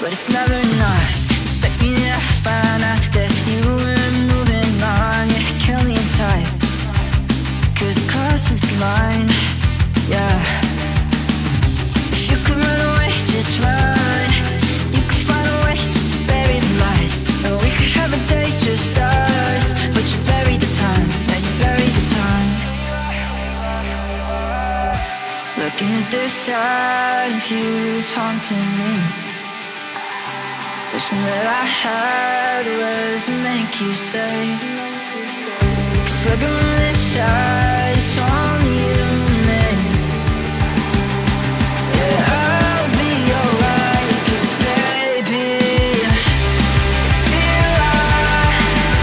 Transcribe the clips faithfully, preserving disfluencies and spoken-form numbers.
but it's never enough. Second I find out that you were moving on, you kill me inside, cause it crosses the line, yeah. If you could run away, just run. You could find a way just to bury the lies, and we could have a day just us, but you bury the time, and you bury the time. Looking at this side of you is haunting me. Wishing that I had words to make you stay, cause looking from this side, it's only you and me. Yeah, I'll be alright, cause baby, it's who you are.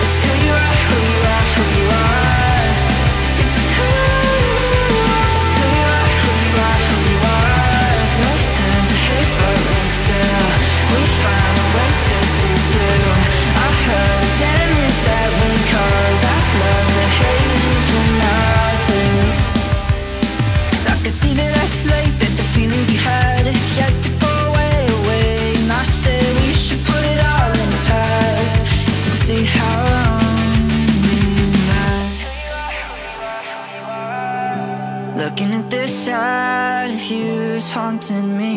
It's who you are, who you are, who you are. It's who, it's who you are, who you are, who you are. Love turns to hate, but we're still, we find haunting me,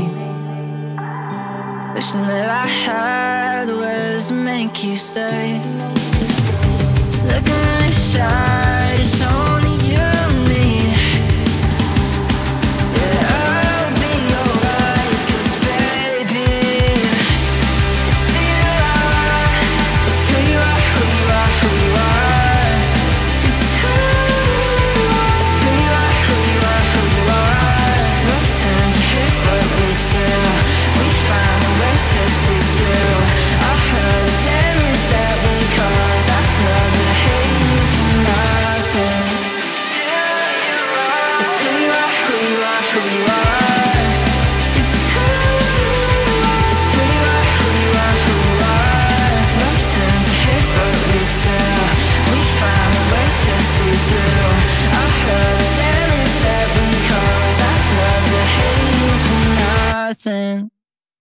wishing that I had the words to make you stay. Looking on the side, it's only you and me. Yeah, I'll be alright, cause baby, it's who you are. It's who you are, who you are, who you are. It's who, it's who you are, who you are, who you are. Rough times are here, but we still, we find a way to see through. I heard the damage that we cause. I love to hate you for nothing. It's who you are, who you are, who you are.